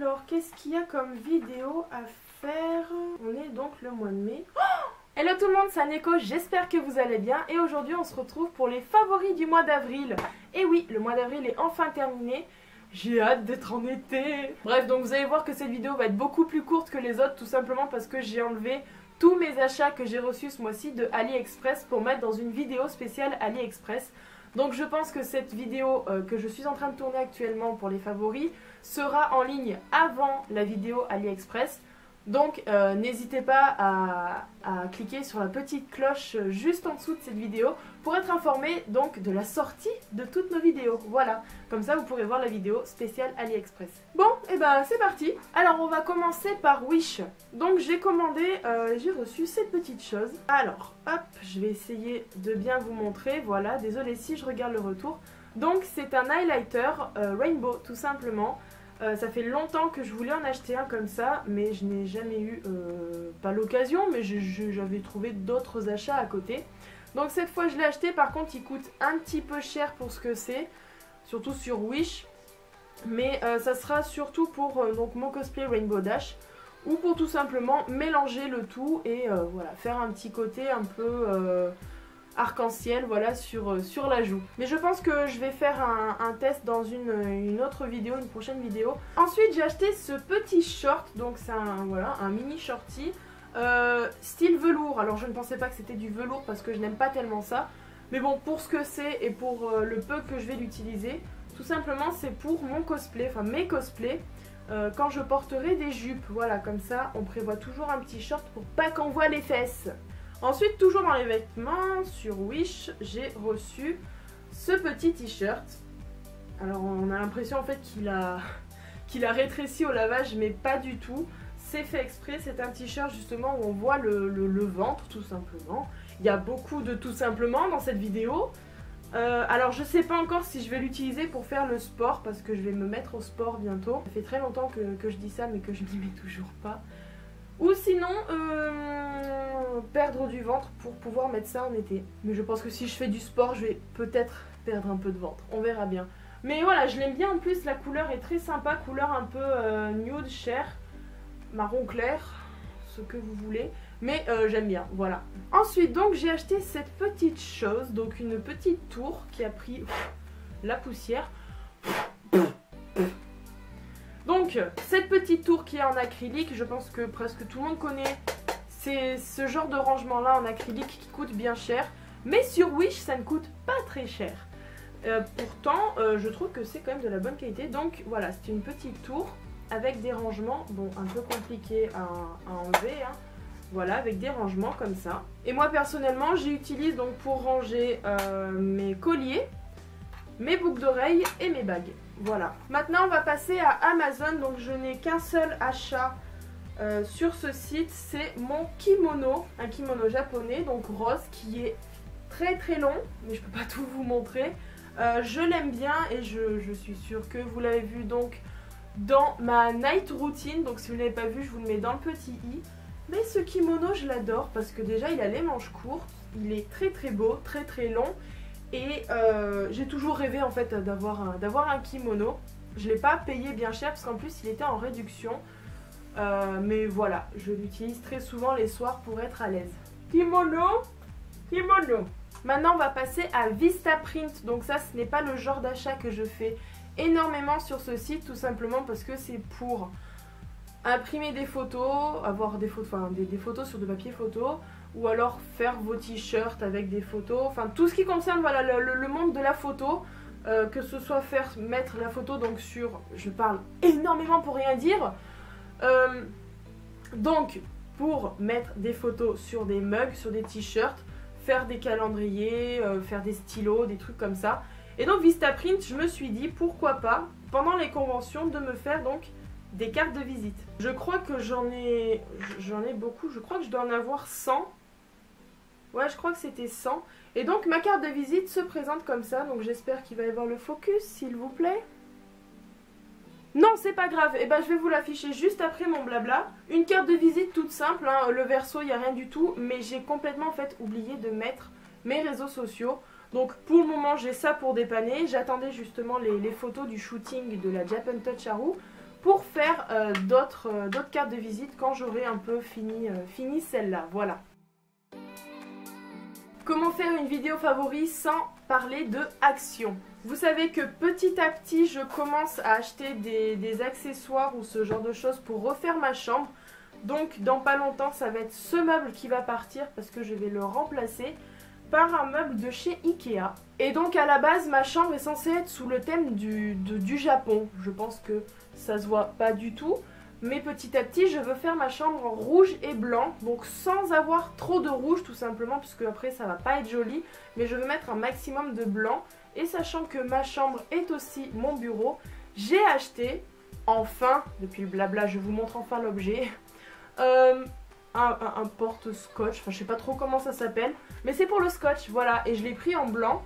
Alors, qu'est-ce qu'il y a comme vidéo à faire? On est donc le mois de mai. Oh, hello tout le monde, c'est Aneko, j'espère que vous allez bien. Et aujourd'hui, on se retrouve pour les favoris du mois d'avril. Et oui, le mois d'avril est enfin terminé. J'ai hâte d'être en été. Bref, donc vous allez voir que cette vidéo va être beaucoup plus courte que les autres, tout simplement parce que j'ai enlevé tous mes achats que j'ai reçus ce mois-ci de AliExpress pour mettre dans une vidéo spéciale AliExpress. Donc je pense que cette vidéo que je suis en train de tourner actuellement pour les favoris sera en ligne avant la vidéo AliExpress. Donc n'hésitez pas à cliquer sur la petite cloche juste en dessous de cette vidéo pour être informé donc de la sortie de toutes nos vidéos. Voilà, comme ça vous pourrez voir la vidéo spéciale AliExpress. Bon, et ben c'est parti. Alors on va commencer par Wish. Donc j'ai commandé, j'ai reçu cette petite chose. Alors hop, je vais essayer de bien vous montrer. Voilà, désolé si je regarde le retour. Donc c'est un highlighter Rainbow tout simplement. Ça fait longtemps que je voulais en acheter un comme ça, mais je n'ai jamais eu, pas l'occasion, mais j'avais trouvé d'autres achats à côté. Donc cette fois je l'ai acheté, par contre il coûte un petit peu cher pour ce que c'est, surtout sur Wish. Mais ça sera surtout pour donc mon cosplay Rainbow Dash, ou pour tout simplement mélanger le tout et voilà, faire un petit côté un peu... arc-en-ciel, voilà, sur la joue. Mais je pense que je vais faire un test dans une autre vidéo, une prochaine vidéo. Ensuite j'ai acheté ce petit short, donc c'est voilà, un mini shorty style velours. Alors je ne pensais pas que c'était du velours parce que je n'aime pas tellement ça, mais bon, pour ce que c'est et pour le peu que je vais l'utiliser, tout simplement c'est pour mon cosplay, enfin mes cosplays, quand je porterai des jupes. Voilà, comme ça on prévoit toujours un petit short pour pas qu'on voit les fesses. Ensuite, toujours dans les vêtements, sur Wish, j'ai reçu ce petit t-shirt. Alors, on a l'impression en fait qu'il a rétréci au lavage, mais pas du tout. C'est fait exprès, c'est un t-shirt justement où on voit le ventre, tout simplement. Il y a beaucoup de tout simplement dans cette vidéo. Alors, je sais pas encore si je vais l'utiliser pour faire le sport, parce que je vais me mettre au sport bientôt. Ça fait très longtemps que je dis ça, mais que je m'y mets toujours pas. Ou sinon, perdre du ventre pour pouvoir mettre ça en été. Mais je pense que si je fais du sport, je vais peut-être perdre un peu de ventre. On verra bien. Mais voilà, je l'aime bien en plus. La couleur est très sympa. Couleur un peu nude, chair, marron clair, ce que vous voulez. Mais j'aime bien, voilà. Ensuite, donc, j'ai acheté cette petite chose. Donc, une petite tour qui a pris la poussière. Donc, cette petite tour qui est en acrylique, je pense que presque tout le monde connaît. C'est ce genre de rangement-là en acrylique qui coûte bien cher. Mais sur Wish, ça ne coûte pas très cher. Pourtant, je trouve que c'est quand même de la bonne qualité. Donc voilà, c'est une petite tour avec des rangements, bon, un peu compliqués à enlever, hein. Voilà, avec des rangements comme ça. Et moi, personnellement, j'utilise donc pour ranger mes colliers, mes boucles d'oreilles et mes bagues. Voilà. Maintenant, on va passer à Amazon. Donc, je n'ai qu'un seul achat sur ce site. C'est mon kimono. Un kimono japonais, donc rose, qui est très très long. Mais je ne peux pas tout vous montrer. Je l'aime bien et je suis sûre que vous l'avez vu donc dans ma night routine. Donc, si vous ne l'avez pas vu, je vous le mets dans le petit i. Mais ce kimono, je l'adore parce que déjà, il a les manches courtes. Il est très très beau, très très long. Et j'ai toujours rêvé en fait d'avoir un kimono. Je ne l'ai pas payé bien cher parce qu'en plus il était en réduction. Mais voilà, je l'utilise très souvent les soirs pour être à l'aise. Kimono, kimono. Maintenant on va passer à Vistaprint. Donc ça, ce n'est pas le genre d'achat que je fais énormément sur ce site. Tout simplement parce que c'est pour imprimer des photos, avoir des photos, enfin, des photos sur du papier photo. Ou alors faire vos t-shirts avec des photos, enfin tout ce qui concerne voilà, le monde de la photo, que ce soit mettre la photo donc sur, je parle énormément pour rien dire, donc pour mettre des photos sur des mugs, sur des t-shirts, faire des calendriers, faire des stylos, des trucs comme ça. Et donc Vistaprint, je me suis dit pourquoi pas pendant les conventions de me faire donc des cartes de visite. Je crois que j'en ai beaucoup, je crois que je dois en avoir 100. Ouais, je crois que c'était 100. Et donc, ma carte de visite se présente comme ça. Donc, j'espère qu'il va y avoir le focus, s'il vous plaît. Non, c'est pas grave. Et ben, je vais vous l'afficher juste après mon blabla. Une carte de visite toute simple, hein. Le verso, il n'y a rien du tout. Mais j'ai complètement, en fait, oublié de mettre mes réseaux sociaux. Donc, pour le moment, j'ai ça pour dépanner. J'attendais justement les photos du shooting de la Japan Touch Haru pour faire d'autres cartes de visite quand j'aurai un peu fini, celle-là, voilà. Comment faire une vidéo favori sans parler de Action? Vous savez que petit à petit je commence à acheter des accessoires ou ce genre de choses pour refaire ma chambre. Donc dans pas longtemps ça va être ce meuble qui va partir parce que je vais le remplacer par un meuble de chez Ikea. Et donc à la base ma chambre est censée être sous le thème du Japon. Je pense que ça se voit pas du tout. Mais petit à petit je veux faire ma chambre en rouge et blanc. Donc sans avoir trop de rouge tout simplement puisque après ça va pas être joli. Mais je veux mettre un maximum de blanc. Et sachant que ma chambre est aussi mon bureau, j'ai acheté enfin, depuis le blabla je vous montre enfin l'objet, un porte-scotch, enfin je sais pas trop comment ça s'appelle, mais c'est pour le scotch, voilà, et je l'ai pris en blanc,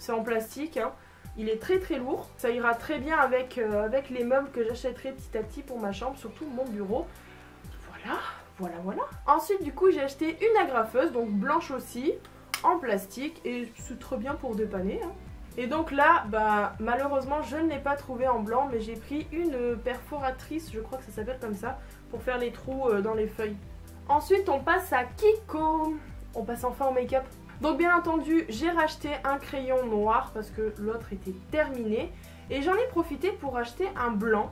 c'est en plastique, hein. Il est très très lourd, ça ira très bien avec, avec les meubles que j'achèterai petit à petit pour ma chambre, surtout mon bureau, voilà, voilà, voilà. Ensuite du coup j'ai acheté une agrafeuse, donc blanche aussi, en plastique, et c'est trop bien pour dépanner, hein. Et donc là, bah, malheureusement, je ne l'ai pas trouvé en blanc, mais j'ai pris une perforatrice, je crois que ça s'appelle comme ça, pour faire les trous dans les feuilles. Ensuite, on passe à Kiko. On passe enfin au make-up. Donc bien entendu, j'ai racheté un crayon noir parce que l'autre était terminé. Et j'en ai profité pour acheter un blanc.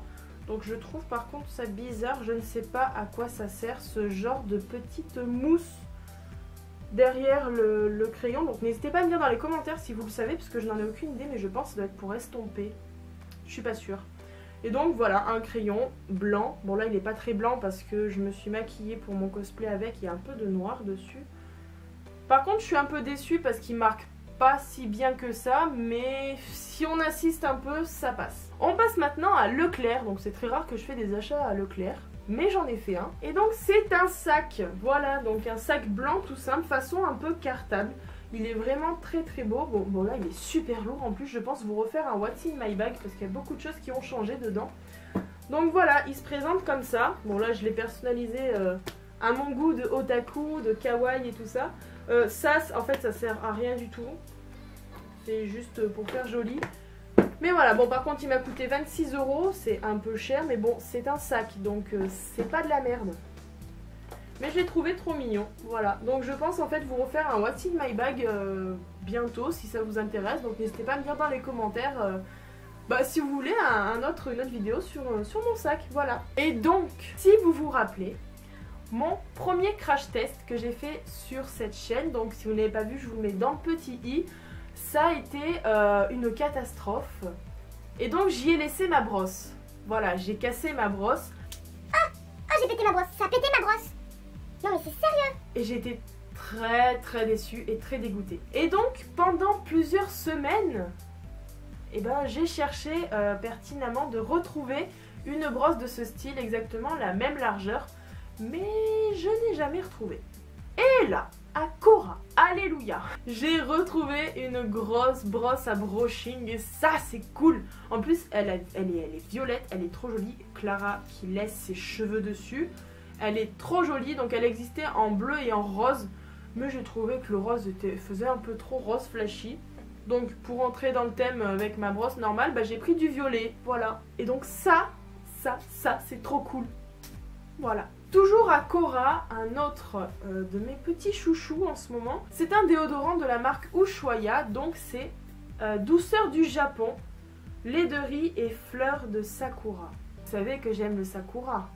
Donc je trouve par contre ça bizarre, je ne sais pas à quoi ça sert ce genre de petite mousse derrière le crayon, donc n'hésitez pas à me dire dans les commentaires si vous le savez, parce que je n'en ai aucune idée, mais je pense que ça doit être pour estomper, je suis pas sûre. Et donc voilà, un crayon blanc, bon là il est pas très blanc parce que je me suis maquillée pour mon cosplay avec, il y a un peu de noir dessus. Par contre je suis un peu déçue parce qu'il marque pas si bien que ça, mais si on assiste un peu, ça passe. On passe maintenant à Leclerc, donc c'est très rare que je fais des achats à Leclerc. Mais j'en ai fait un. Et donc c'est un sac. Voilà, donc un sac blanc tout simple, façon un peu cartable. Il est vraiment très très beau. Bon là il est super lourd. En plus je pense vous refaire un What's in my bag parce qu'il y a beaucoup de choses qui ont changé dedans. Donc voilà, il se présente comme ça. Bon là je l'ai personnalisé à mon goût de otaku, de kawaii et tout ça. Ça en fait ça sert à rien du tout. C'est juste pour faire joli. Mais voilà, bon par contre il m'a coûté 26 €, c'est un peu cher, mais bon c'est un sac, donc c'est pas de la merde. Mais je l'ai trouvé trop mignon, voilà. Donc je pense en fait vous refaire un What's in my bag bientôt si ça vous intéresse, donc n'hésitez pas à me dire dans les commentaires si vous voulez une autre vidéo sur mon sac, voilà. Et donc, si vous vous rappelez, mon premier crash test que j'ai fait sur cette chaîne, donc si vous ne l'avez pas vu je vous le mets dans le petit i. Ça a été une catastrophe. Et donc j'y ai laissé ma brosse. Voilà, j'ai cassé ma brosse. Ah, j'ai pété ma brosse. Ça a pété ma brosse. Non mais c'est sérieux. Et j'étais très très déçue et très dégoûtée. Et donc pendant plusieurs semaines, eh ben, j'ai cherché pertinemment de retrouver une brosse de ce style, exactement la même largeur. Mais je n'ai jamais retrouvé. Et là, à Cora, alléluia, j'ai retrouvé une grosse brosse à brushing et ça c'est cool. En plus elle est violette, elle est trop jolie. Clara qui laisse ses cheveux dessus, elle est trop jolie. Donc elle existait en bleu et en rose, mais j'ai trouvé que le rose faisait un peu trop rose flashy. Donc pour entrer dans le thème avec ma brosse normale, bah, j'ai pris du violet, voilà. Et donc ça c'est trop cool, voilà. Toujours à Cora, un autre de mes petits chouchous en ce moment. C'est un déodorant de la marque Ushuaïa, donc c'est Douceur du Japon, lait de riz et fleurs de sakura. Vous savez que j'aime le sakura.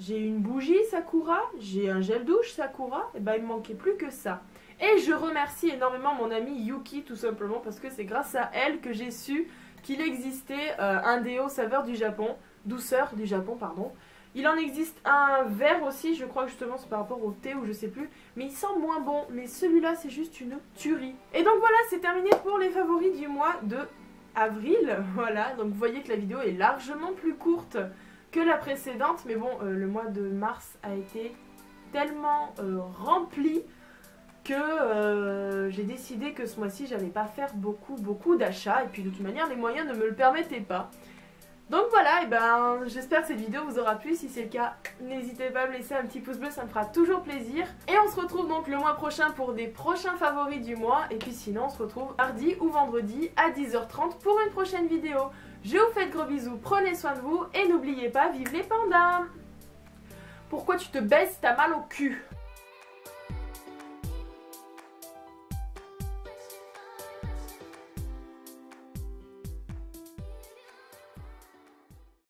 J'ai une bougie sakura, j'ai un gel douche sakura, et ben il me manquait plus que ça. Et je remercie énormément mon amie Yuki, tout simplement parce que c'est grâce à elle que j'ai su qu'il existait un déo saveur du Japon, Douceur du Japon, pardon. Il en existe un vert aussi, je crois que justement c'est par rapport au thé ou je sais plus. Mais il sent moins bon, mais celui-là c'est juste une tuerie. Et donc voilà, c'est terminé pour les favoris du mois de avril. Voilà, donc vous voyez que la vidéo est largement plus courte que la précédente. Mais bon, le mois de mars a été tellement rempli que j'ai décidé que ce mois-ci j'allais pas faire beaucoup d'achats. Et puis de toute manière les moyens ne me le permettaient pas. Donc voilà, et ben j'espère que cette vidéo vous aura plu. Si c'est le cas, n'hésitez pas à me laisser un petit pouce bleu, ça me fera toujours plaisir. Et on se retrouve donc le mois prochain pour des prochains favoris du mois. Et puis sinon, on se retrouve mardi ou vendredi à 10 h 30 pour une prochaine vidéo. Je vous fais de gros bisous, prenez soin de vous et n'oubliez pas, vive les pandas. Pourquoi tu te baisses, t'as mal au cul?